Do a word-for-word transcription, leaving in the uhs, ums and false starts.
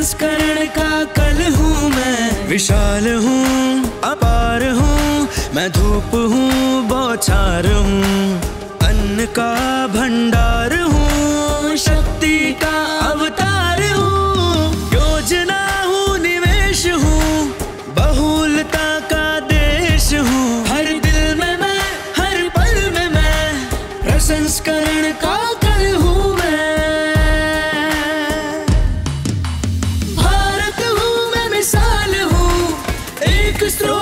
संस्करण का कल हूँ मैं, विशाल हूँ अपार हूँ, मैं धूप हूँ बौछार हूँ, अन्न का भंडार हूँ, शक्ति का अवतार हूँ, योजना हूँ निवेश हूँ, बहुलता का देश हूँ, हर दिल में मैं हर पल में मैं, प्रसंस्करण का कल हूँ। Nuestro